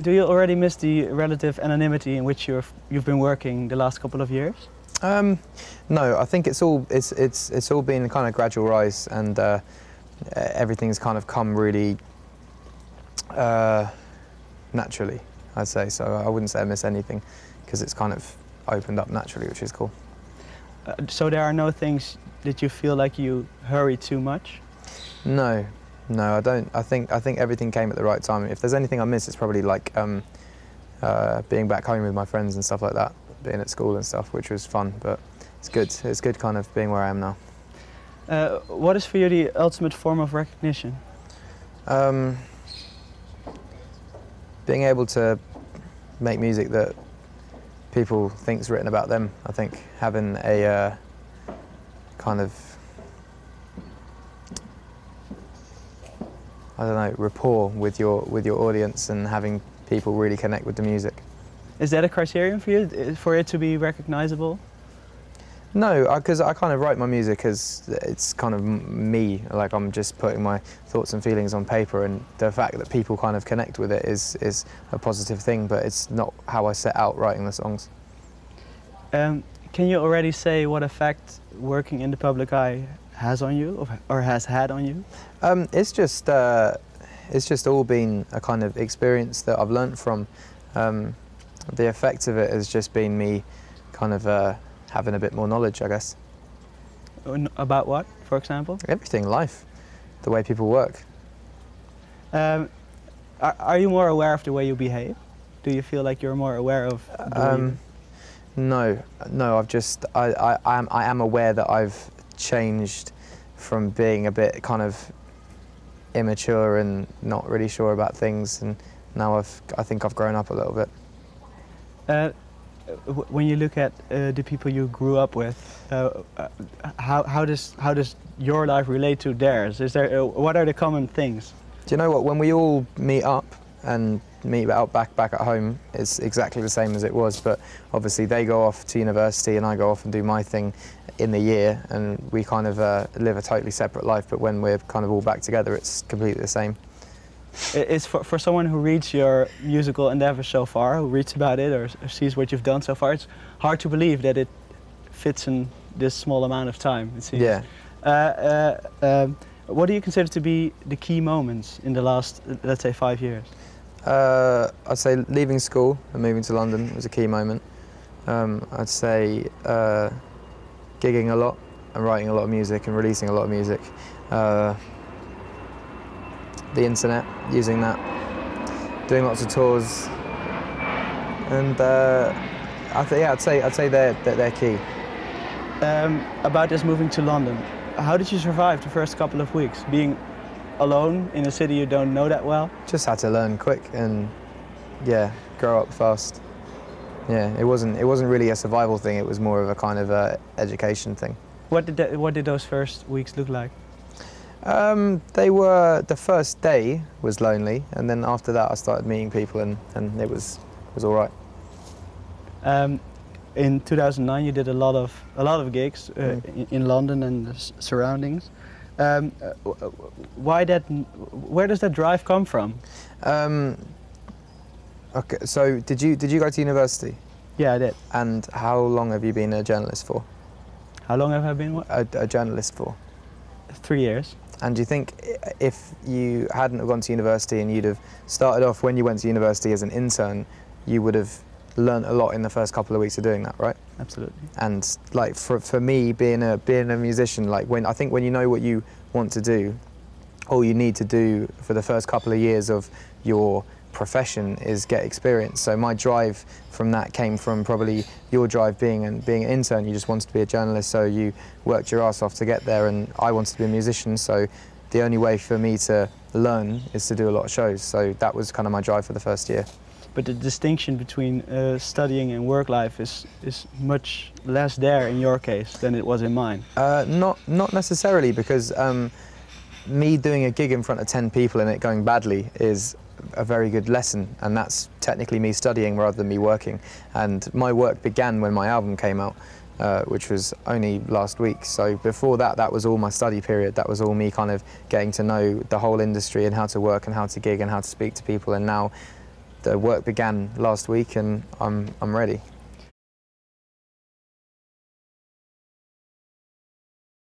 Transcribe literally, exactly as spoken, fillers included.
Do you already miss the relative anonymity in which you've you've been working the last couple of years? Um, no, I think it's all it's it's it's all been a kind of gradual rise, and uh, everything's kind of come really uh, naturally, I'd say. So I wouldn't say I miss anything, because it's kind of opened up naturally, which is cool. Uh, so there are no things that you feel like you hurry too much? No, no, I don't. I think I think everything came at the right time. If there's anything I miss, it's probably like um, uh, being back home with my friends and stuff like that. Being at school and stuff, which was fun, but it's good. It's good kind of being where I am now. Uh, what is for you the ultimate form of recognition? Um, being able to make music that people think's written about them. I think having a uh, kind of, I don't know, rapport with your with your audience, and having people really connect with the music. Is that a criterion for you, for it to be recognizable? No, because I, I kind of write my music as it's kind of me, like I'm just putting my thoughts and feelings on paper, and the fact that people kind of connect with it is, is a positive thing, but it's not how I set out writing the songs. Um, can you already say what effect working in the public eye has on you, or, or has had on you? Um, it's just, uh, it's just all been a kind of experience that I've learned from. Um, The effect of it has just been me kind of uh, having a bit more knowledge, I guess. About what, for example? Everything, life, the way people work. Um, are, are you more aware of the way you behave? Do you feel like you're more aware of the um, way you... No, no, I've just, I, I, I, am, I am aware that I've changed from being a bit kind of immature and not really sure about things, and now I've, I think I've grown up a little bit. Uh, when you look at uh, the people you grew up with, uh, how, how, does, how does your life relate to theirs? Is there, uh, what are the common things? Do you know what, when we all meet up and meet out back, back at home, it's exactly the same as it was, but obviously they go off to university and I go off and do my thing in the year, and we kind of uh, live a totally separate life, but when we're kind of all back together, it's completely the same. It's for, for someone who reads your musical endeavor so far, who reads about it or sees what you've done so far, it's hard to believe that it fits in this small amount of time, it seems. Yeah. Uh, uh, um, what do you consider to be the key moments in the last, let's say, five years? Uh, I'd say leaving school and moving to London was a key moment. Um, I'd say uh, gigging a lot and writing a lot of music and releasing a lot of music. Uh, The internet, using that, doing lots of tours, and uh, I th yeah, I'd say I'd say they're they're, they're key. Um, about this moving to London, how did you survive the first couple of weeks being alone in a city you don't know that well? Just had to learn quick and yeah, grow up fast. Yeah, it wasn't it wasn't really a survival thing. It was more of a kind of a education thing. What did that, what did those first weeks look like? Um, they were, the first day was lonely, and then after that I started meeting people, and, and it was it was all right. Um, in two thousand nine you did a lot of a lot of gigs uh, mm. in, in London and the surroundings. Um, why that? Where does that drive come from? Um, okay, so did you did you go to university? Yeah, I did. And how long have you been a journalist for? How long have I been what? A, a journalist for? Three years. And do you think if you hadn't have gone to university and you'd have started off when you went to university as an intern, you would have learnt a lot in the first couple of weeks of doing that, right? Absolutely. And like for, for me, being a being a musician, like when I think when you know what you want to do, all you need to do for the first couple of years of your profession is get experience. So my drive from that came from probably your drive being and being an intern. You just wanted to be a journalist, so you worked your ass off to get there, and I wanted to be a musician, so the only way for me to learn is to do a lot of shows. So that was kind of my drive for the first year. But the distinction between uh, studying and work life is is much less there in your case than it was in mine. Uh, not not necessarily, because um, me doing a gig in front of ten people and it going badly is a very good lesson, and that's technically me studying rather than me working. And my work began when my album came out, uh, which was only last week. So before that, that was all my study period. That was all me kind of getting to know the whole industry and how to work and how to gig and how to speak to people. And now the work began last week and I'm, I'm ready.